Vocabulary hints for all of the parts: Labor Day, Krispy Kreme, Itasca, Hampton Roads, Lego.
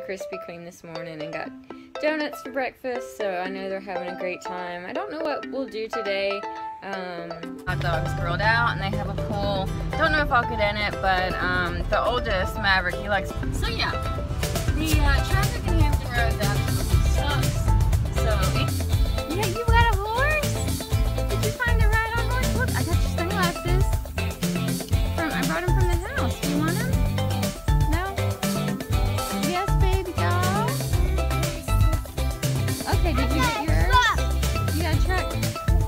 Krispy Kreme this morning and got donuts for breakfast, so I know they're having a great time. I don't know what we'll do today. Hot dogs grilled out, and they have a pool. Don't know if I'll get in it, but the oldest, Maverick, he likes. So yeah, the traffic in Hampton Roads absolutely sucks. So yeah, you got a horse? Did you find a ride on horse? Look, I got your sunglasses. I brought them from the house. Do you want them? Okay, did you get yours? Truck. You got a truck.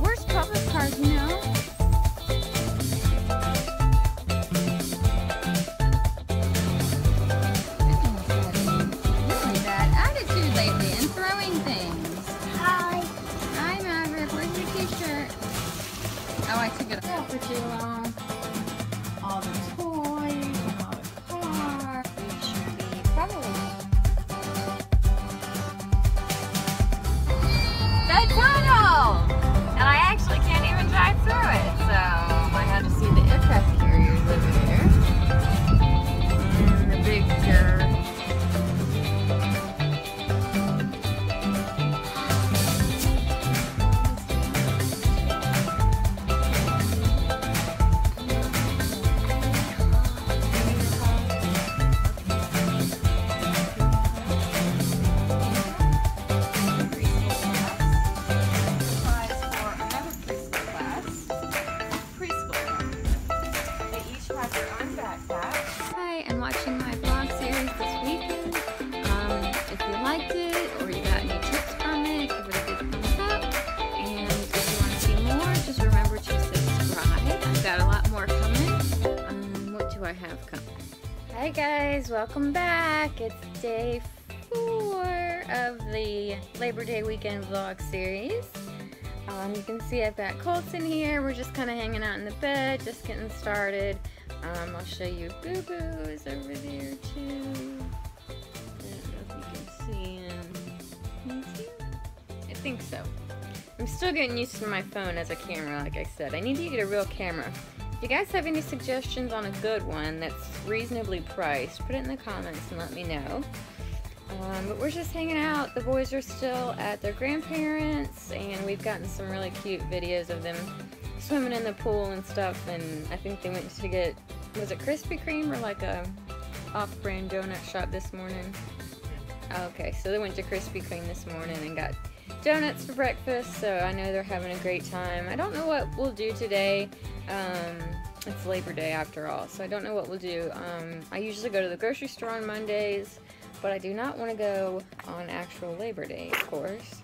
Where's Papa's car, you know? Really bad attitude lately and throwing things. Hi. Hi, Maverick. Where's your t-shirt? Oh, I took it off for too long. All the toys and all the car. It should be probably. Tunnel! And I actually can't even drive through it, so I had to see the aircraft carriers over there. And the big girl. Watching my vlog series this weekend. If you liked it or you got any tips from it, give it a big thumbs up. And if you want to see more, just remember to subscribe. I've got a lot more coming. What do I have coming? Hi guys, welcome back. It's day 4 of the Labor Day weekend vlog series. You can see I've got Colts in here. We're just kind of hanging out in the bed, just getting started. I'll show you. Boo Boo is over there too. I don't know if you can see him. Can you see him? I think so. I'm still getting used to my phone as a camera, like I said. I need to get a real camera. If you guys have any suggestions on a good one that's reasonably priced, put it in the comments and let me know. But we're just hanging out. The boys are still at their grandparents, and we've gotten some really cute videos of them swimming in the pool and stuff, and I think they went to get, was it Krispy Kreme or like a off-brand donut shop this morning? Okay, so they went to Krispy Kreme this morning and got donuts for breakfast, so I know they're having a great time. I don't know what we'll do today. It's Labor Day after all, so I don't know what we'll do. I usually go to the grocery store on Mondays, but I do not want to go on actual Labor Day, of course.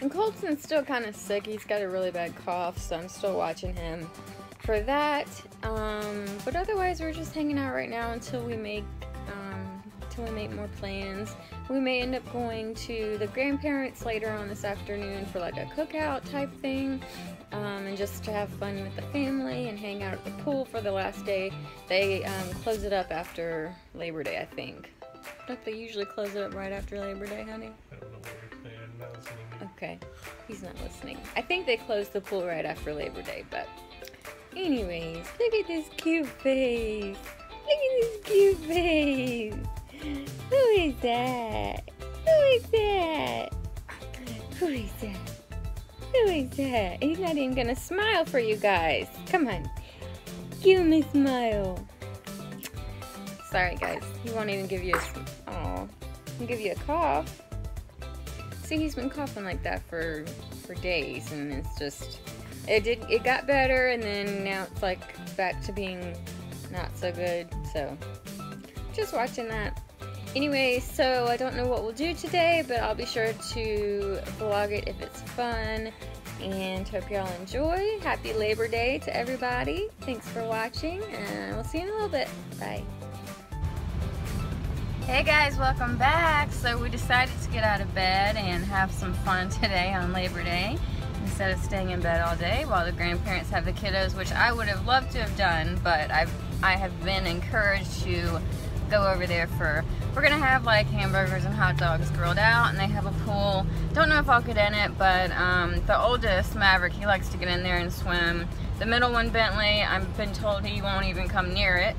And Colton's still kind of sick. He's got a really bad cough, so I'm still watching him for that. But otherwise, we're just hanging out right now until we make more plans. We may end up going to the grandparents later on this afternoon for like a cookout type thing, and just to have fun with the family and hang out at the pool for the last day. They close it up after Labor Day, I think. Don't they usually close it up right after Labor Day, honey? I don't know what you're saying. I'm not listening. Okay, he's not listening. I think they closed the pool right after Labor Day, but anyways, look at this cute face. Look at this cute face. Who is that? Who is that? Who is that? Who is that? He's not even gonna smile for you guys. Come on, give him a smile. Sorry guys, he won't even give you a, oh, he'll give you a cough. See, he's been coughing like that for days, and it's just, it got better, and then now it's like back to being not so good, so just watching that. Anyway, so I don't know what we'll do today, but I'll be sure to vlog it if it's fun, and hope y'all enjoy. Happy Labor Day to everybody. Thanks for watching, and we'll see you in a little bit. Bye. Hey guys, welcome back. So we decided to get out of bed and have some fun today on Labor Day instead of staying in bed all day while the grandparents have the kiddos, which I would have loved to have done, but I have been encouraged to go over there for, we're gonna have like hamburgers and hot dogs grilled out, and they have a pool. Don't know if I'll get in it, but the oldest, Maverick, he likes to get in there and swim. The middle one, Bentley, I've been told he won't even come near it.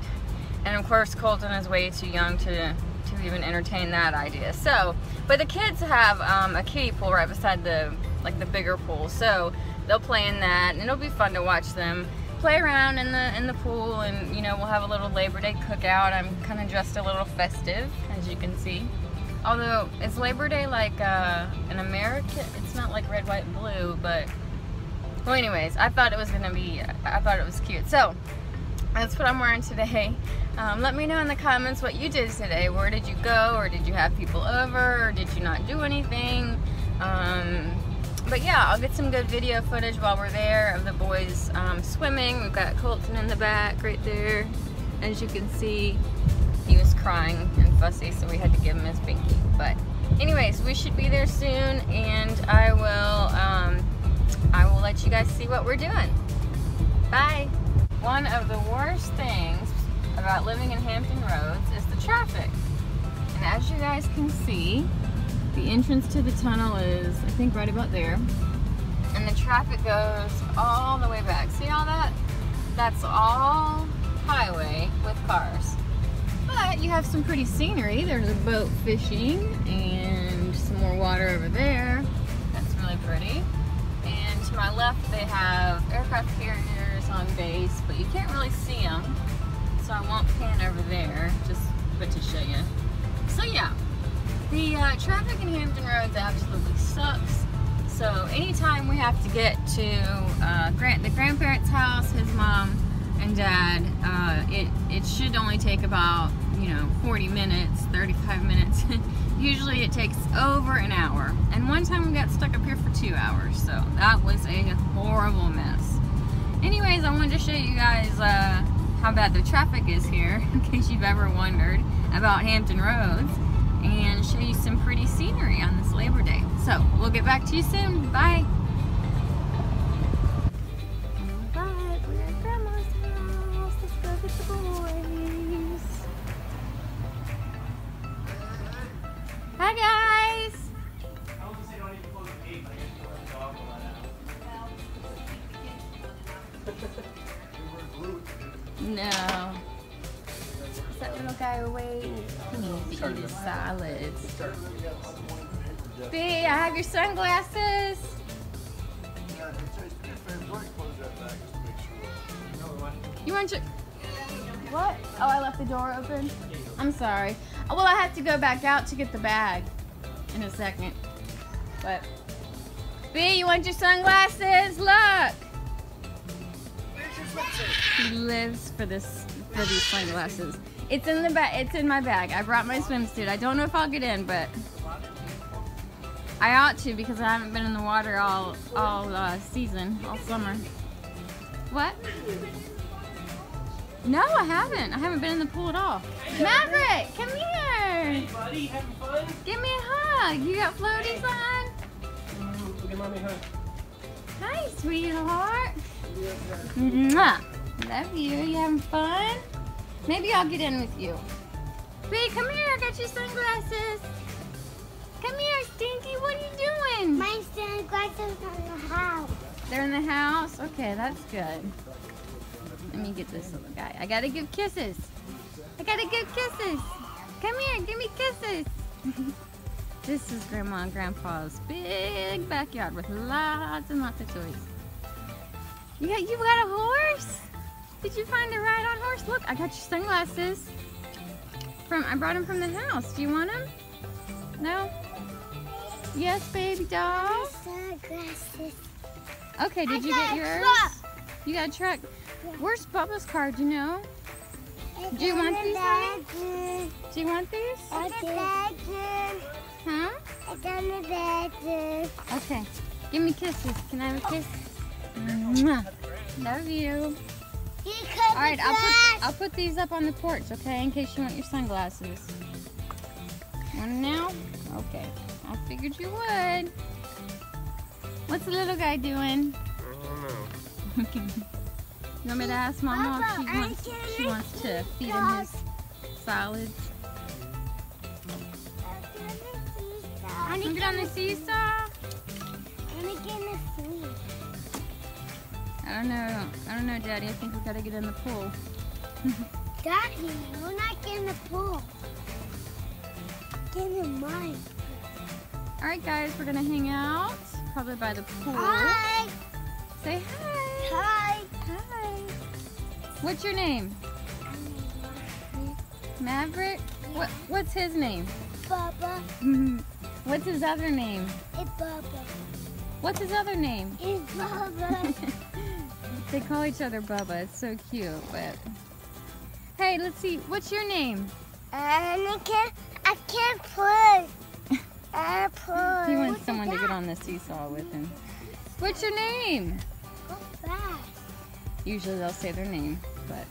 And of course Colton is way too young to have even entertained that idea. So, but the kids have a kiddie pool right beside the, like, the bigger pool, so they'll play in that, and it'll be fun to watch them play around in the pool. And, you know, we'll have a little Labor Day cookout. I'm kind of dressed a little festive, as you can see. Although, is Labor Day like an American? It's not like red, white, and blue, but, well, anyways, I thought it was gonna be, I thought it was cute. So, that's what I'm wearing today. Let me know in the comments what you did today. Where did you go, or did you have people over, or did you not do anything? But yeah, I'll get some good video footage while we're there of the boys swimming. We've got Colton in the back right there. As you can see, he was crying and fussy, so we had to give him his binky. But anyways, we should be there soon, and I will let you guys see what we're doing. Bye! One of the worst things about living in Hampton Roads is the traffic. And as you guys can see, the entrance to the tunnel is, I think, right about there. And the traffic goes all the way back. See all that? That's all highway with cars. But you have some pretty scenery. There's a boat fishing and some more water over there. That's really pretty. And to my left, they have aircraft carriers on base, but you can't really see them, so I won't pan over there, just but to show you. So yeah, the traffic in Hampton Roads absolutely sucks. So anytime we have to get to the grandparents' house, his mom and dad, it should only take about, you know, 40 minutes, 35 minutes. Usually it takes over an hour. And one time we got stuck up here for 2 hours, so that was a horrible mess. Anyways, I wanted to show you guys how bad the traffic is here, in case you've ever wondered about Hampton Roads, and show you some pretty scenery on this Labor Day. So, we'll get back to you soon. Bye! Alright, we're at Grandma's house. Let's go get the boys. Hi guys! I was just saying, don't even close the gate, but I guess you'll let the dog run out. No. That little guy away. He needs to eat his salads. B, I have your sunglasses. You want your... What? Oh, I left the door open? I'm sorry. Well, I have to go back out to get the bag in a second. But, B, you want your sunglasses? Look! He lives for this, for these sunglasses. It's in the bag. It's in my bag. I brought my swimsuit. I don't know if I'll get in, but I ought to, because I haven't been in the water all season, all summer. What? No, I haven't. I haven't been in the pool at all. Maverick, come here. Hey, buddy, having fun? Give me a hug. You got floaties on? Give mommy a hug. Hi, sweetheart. Mwah. Love you. You having fun? Maybe I'll get in with you. Bee, come here. I got your sunglasses. Come here, Stinky. What are you doing? My sunglasses are in the house. They're in the house? Okay, that's good. Let me get this little guy. I gotta give kisses. I gotta give kisses. Come here. Give me kisses. This is Grandma and Grandpa's big backyard with lots and lots of toys. You got a horse? Did you find a ride on horse? Look, I got your sunglasses. I brought them from the house. Do you want them? No? Yes, baby doll. Sunglasses. Okay, did you get yours? You got a truck. Where's Bubba's car? Do you know? Do you want these, honey? Do you want these? Huh? Okay. Give me kisses. Can I have a kiss? Mwah. Love you. Alright, I'll put these up on the porch, okay, in case you want your sunglasses. Want them now? Okay. I figured you would. What's the little guy doing? I don't know. You want me to ask Mama if she wants to feed him his salads? I'm gonna get on the seesaw. I don't know, Daddy. I think we gotta get in the pool. Daddy, we're not getting in the pool. Get in mine. All right, guys, we're gonna hang out probably by the pool. Hi. Say hi. Hi. Hi. What's your name? Maverick. Yeah. What's his name? Bubba. What's his other name? It's Bubba. What's his other name? It's Bubba. They call each other Bubba. It's so cute. But hey, let's see. What's your name? I can't push. He wants someone to get on the seesaw with him. What's your name? What's that? Usually they'll say their name, but.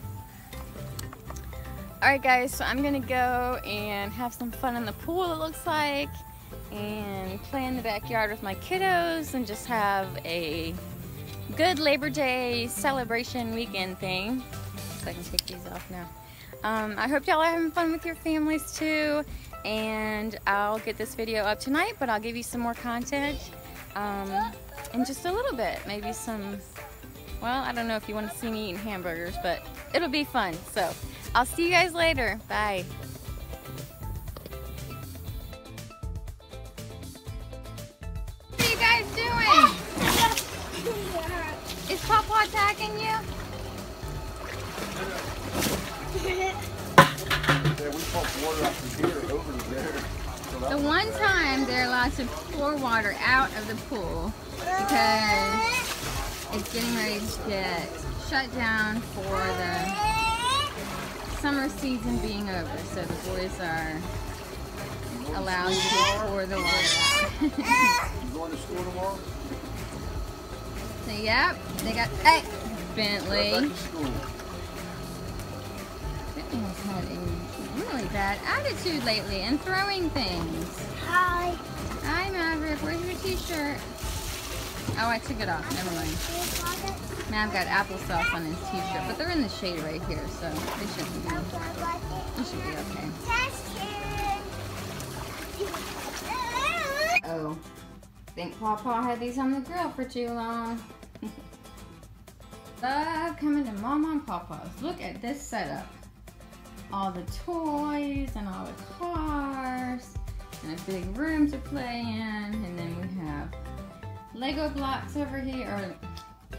Alright guys, so I'm gonna go and have some fun in the pool, it looks like, and play in the backyard with my kiddos and just have a good Labor Day celebration weekend thing. So I can take these off now. I hope y'all are having fun with your families too, and I'll get this video up tonight, but I'll give you some more content in just a little bit. Maybe some, well, I don't know if you want to see me eating hamburgers, but it'll be fun, so. I'll see you guys later. Bye. What are you guys doing? Is Papa attacking you? Yeah, we pump water out from here over to there. The one time they're allowed to pour water out of the pool because it's getting ready to get shut down for the summer season being over, so the boys are allowed to pour the water out. You going to school tomorrow? So, yep, they got, hey, Bentley. Bentley's had a really bad attitude lately and throwing things. Hi. Hi, Maverick. Where's your t-shirt? Oh, I took it off. Never mind. Mav got applesauce on his t-shirt, but they're in the shade right here, so they shouldn't be. It should be okay. Oh, I think Pawpaw had these on the grill for too long. Love coming to Mama and Pawpaw's. Look at this setup. All the toys and all the cars and a big room to play in, and then we have Lego blocks over here, or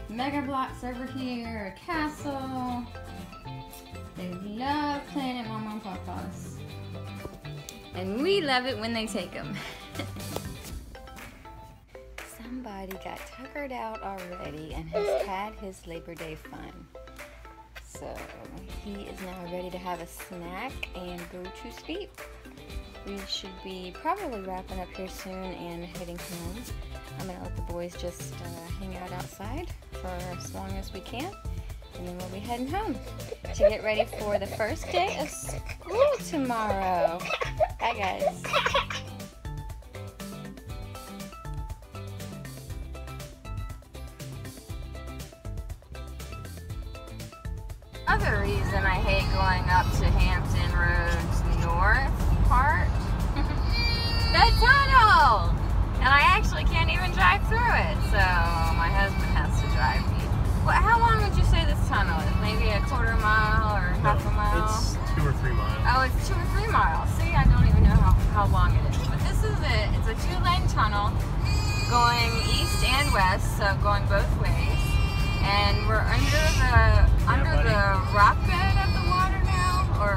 Mega blocks over here, a castle. They love playing at Mama and Papa's. And we love it when they take them. Somebody got tuckered out already and has had his Labor Day fun. So he is now ready to have a snack and go to sleep. We should be probably wrapping up here soon and heading home. I'm going to let the boys just hang out outside for as long as we can, and then we'll be heading home to get ready for the first day of school tomorrow. Bye, guys. Another reason I hate going up to Hampton Roads North part, the tunnel! And I actually can't even drive through it, so my husband has to drive me. Well, how long would you say this tunnel is? Maybe a quarter mile or half a mile? It's 2 or 3 miles. Oh, it's 2 or 3 miles. See, I don't even know how long it is. But this is it. It's a 2-lane tunnel going east and west, so going both ways. And we're under the rock bed of the water now, or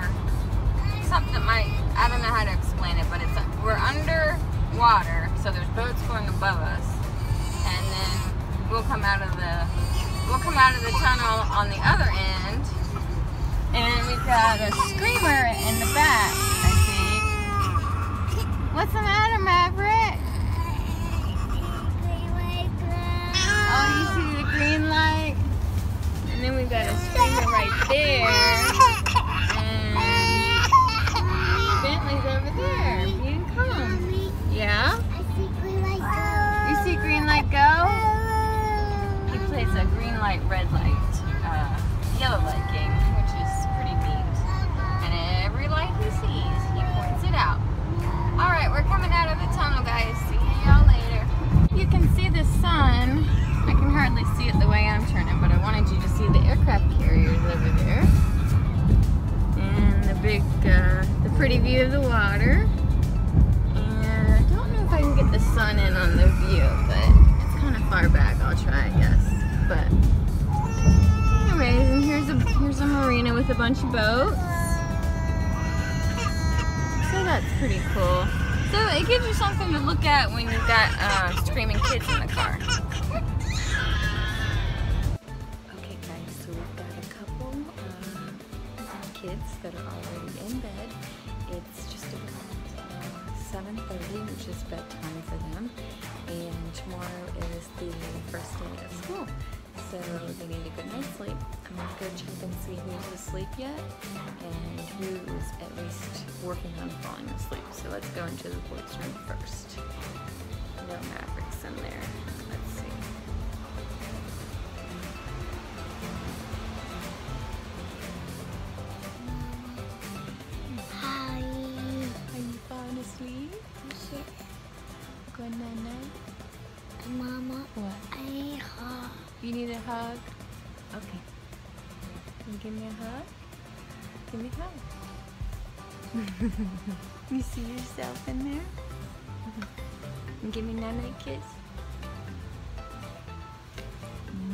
something. I don't know how to explain it, but it's we're under water, so there's boats going above us, and then we'll come out of the tunnel on the other end, and we've got a screamer in the back, I think. What's the matter, Maverick? Green light glow. Oh, you see the green light? And then we've got a screamer right there, and Bentley's over there being calm. Yeah? I see green light go. You see green light go? He plays a green light, red light, yellow light game, which is pretty neat. And every light he sees, he points it out. Alright, we're coming out of the tunnel, guys. See y'all later. You can see the sun. I can hardly see it the way I'm turning, but I wanted you to see the aircraft carriers over there. And the pretty view of the water. a bunch of boats. So that's pretty cool. So it gives you something to look at when you've got screaming kids in the car. Okay guys, so we've got a couple of kids that are already in bed. It's just around 7:30, which is bedtime for them. And tomorrow is the first day of school. So they need a good night's sleep. I'm gonna go check and see who's asleep yet and who's at least working on falling asleep. So let's go into the boys' room first. No Mavericks in there. Let's see. Hi. Are you falling asleep? Yeah. Good night. Mama. What? I hug. You need a hug? Okay. Can you give me a hug? Give me a hug. You see yourself in there? And give me a night kiss.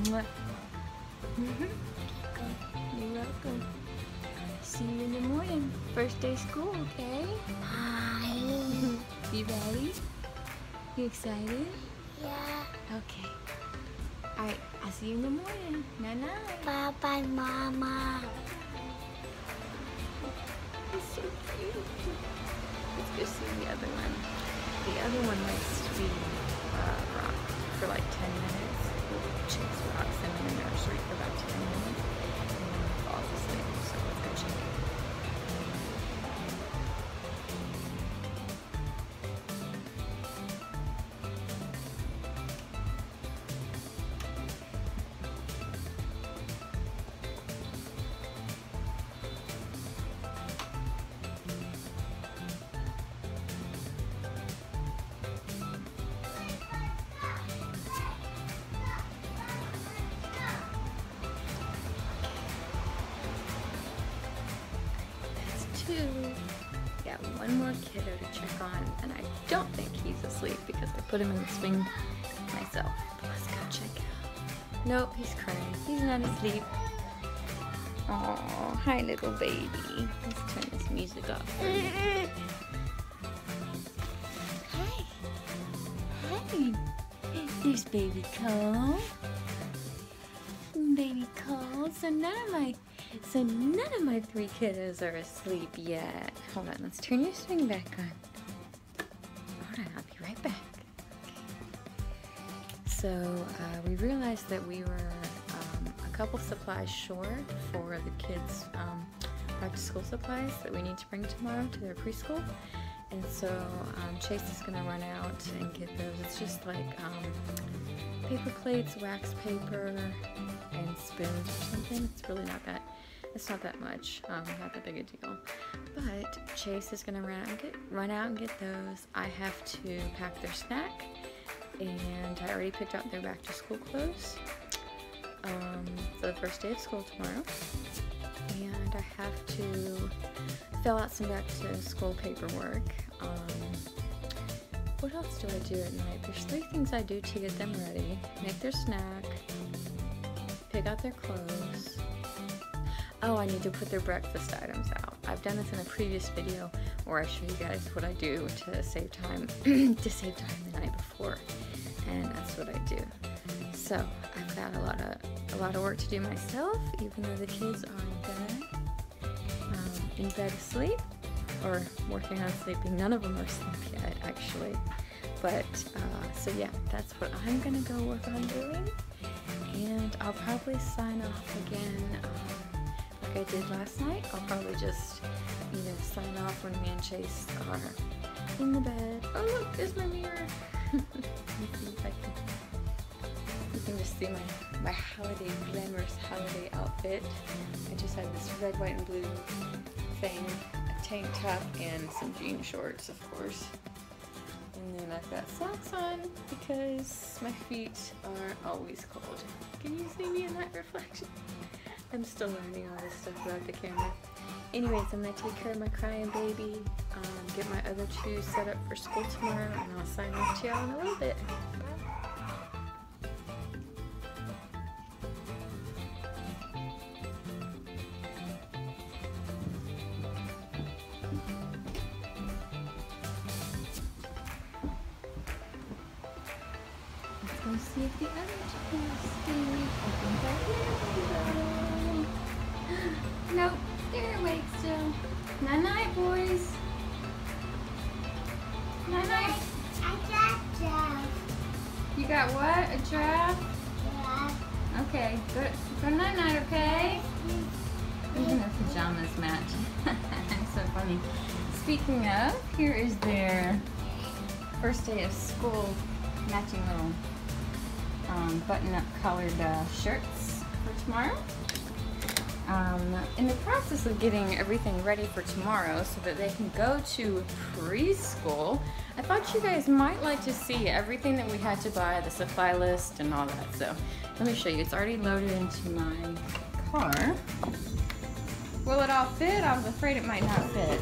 Mwah. You're welcome. See you in the morning. First day of school, okay? Bye. You ready? You excited? Yeah. Okay. Alright, I'll see you in the morning. Night-night. Bye-bye, Mama. He's so cute. Let's go see the other one. The other one likes to be rocked for like 10 minutes. Chicks rocks them in the nursery for about 10 minutes. And then he falls asleep, so let's go check it. Got one more kiddo to check on, and I don't think he's asleep because I put him in the swing myself. But let's go check it out. Nope, he's crying. He's not asleep. Aw, hi little baby. Let's turn this music off. Hi. Hi. There's baby Cole. Baby Cole. So none of my three kiddos are asleep yet. Hold on, let's turn your swing back on. Hold on, I'll be right back. Okay. So we realized that we were a couple supplies short for the kids' back to school supplies that we need to bring tomorrow to their preschool. And so Chase is gonna run out and get those. It's just like paper plates, wax paper, and spoons or something. It's really not that. It's not that much, not that big a deal. But Chase is gonna run out and get those. I have to pack their snack, and I already picked out their back to school clothes for the first day of school tomorrow. And I have to fill out some back to school paperwork. What else do I do at night? There's three things I do to get them ready: make their snack, pick out their clothes. Oh, I need to put their breakfast items out. I've done this in a previous video where I show you guys what I do to save time the night before, and that's what I do. So I've got a lot of work to do myself, even though the kids are in bed asleep or working on sleeping. None of them are asleep yet, actually. But so yeah, that's what I'm gonna go work on doing, and I'll probably sign off again. I did last night. I'll probably just, you know, sign off when me and Chase are in the bed. Oh look, there's my mirror. You can just see my holiday, glamorous holiday outfit. I just had this red, white, and blue thing, a tank top, and some jean shorts, of course. And then I've got socks on because my feet are always cold. Can you see me in that reflection? I'm still learning all this stuff about the camera. Anyways, I'm gonna take care of my crying baby, get my other two set up for school tomorrow, and I'll sign off to y'all in a little bit. go see if the other two sleep. Open their window. Nope, they're awake still. Night-night, boys. Night-night. I got a giraffe. You got what? A giraffe? Yeah. Okay, go night-night, okay? Even their pajamas match. That's so funny. Speaking of, here is their first day of school matching little button-up colored shirts for tomorrow. In the process of getting everything ready for tomorrow so that they can go to preschool, I thought you guys might like to see everything that we had to buy, the supply list and all that. So let me show you. It's already loaded into my car. Will it all fit? I was afraid it might not fit.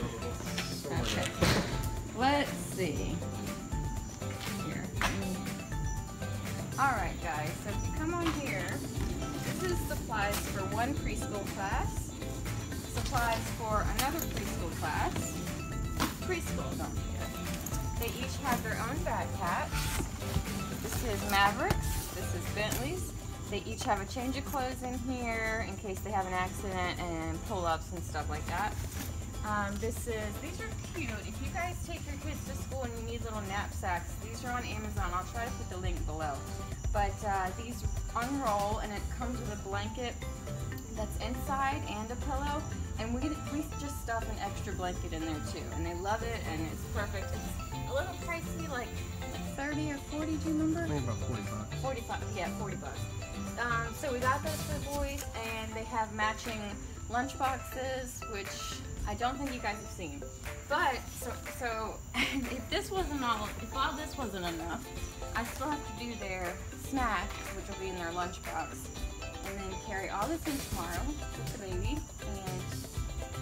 Okay, let's see. Here. All right, guys, so if you come on here, this is supplies for one preschool class, supplies for another preschool class, preschool, don't forget. They each have their own backpacks. This is Mavericks, this is Bentley's. They each have a change of clothes in here in case they have an accident and pull-ups and stuff like that. These are cute. If you guys take your kids to school and you need little knapsacks, these are on Amazon. I'll try to put the link below. But these unroll and it comes with a blanket that's inside and a pillow. And we just stuff an extra blanket in there too. And they love it and it's perfect. It's a little pricey, like 30 or 40, do you remember? I think about 40 bucks. 45, yeah, 40 bucks. So we got that for the boys and they have matching lunch boxes, which I don't think you guys have seen, but so if this wasn't all, if all this wasn't enough, I still have to do their snack, which will be in their lunchbox, and then carry all this in tomorrow with the baby and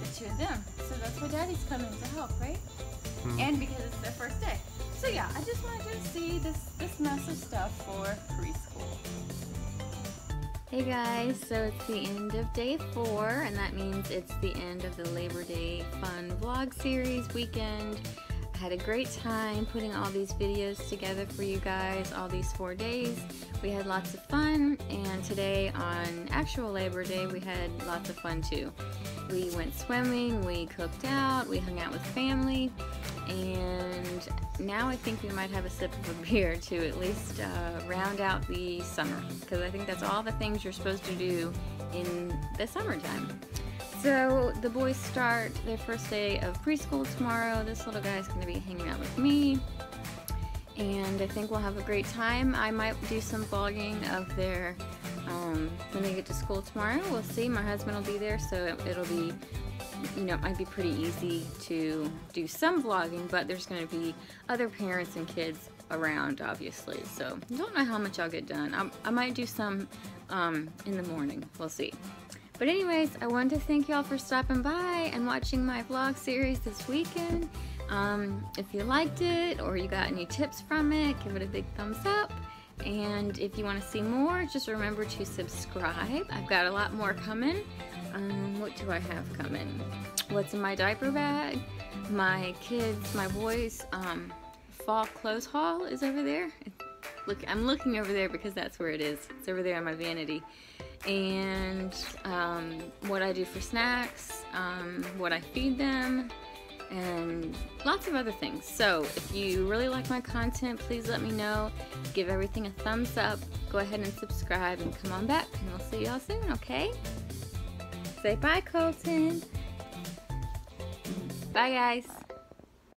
the two of them. So that's why Daddy's coming to help, right? Mm-hmm. And because it's their first day. So yeah, I just wanted to see this mess of stuff for preschool. Hey guys, so it's the end of day 4 and that means it's the end of the Labor Day fun vlog series weekend. I had a great time putting all these videos together for you guys, all these 4 days. We had lots of fun and today on actual Labor Day we had lots of fun too. We went swimming, we cooked out, we hung out with family, and now I think we might have a sip of a beer to at least round out the summer, because I think that's all the things you're supposed to do in the summertime. So the boys start their first day of preschool tomorrow. This little guy's going to be hanging out with me, and I think we'll have a great time. I might do some vlogging of their when they get to school tomorrow. We'll see. My husband will be there, so it'll be, you know, it might be pretty easy to do some vlogging, but there's going to be other parents and kids around, obviously. So I don't know how much I'll get done. I might do some in the morning. We'll see. But anyways, I wanted to thank y'all for stopping by and watching my vlog series this weekend. If you liked it or you got any tips from it, give it a big thumbs up. And if you want to see more, just remember to subscribe. I've got a lot more coming. What do I have coming? What's in my diaper bag? My kids, my boys' fall clothes haul is over there. Look, I'm looking over there because that's where it is. It's over there on my vanity. And what I do for snacks, what I feed them, and lots of other things. So if you really like my content, please let me know. Give everything a thumbs up. Go ahead and subscribe and come on back, and we'll see y'all soon, okay? Say bye, Colton. Bye, guys.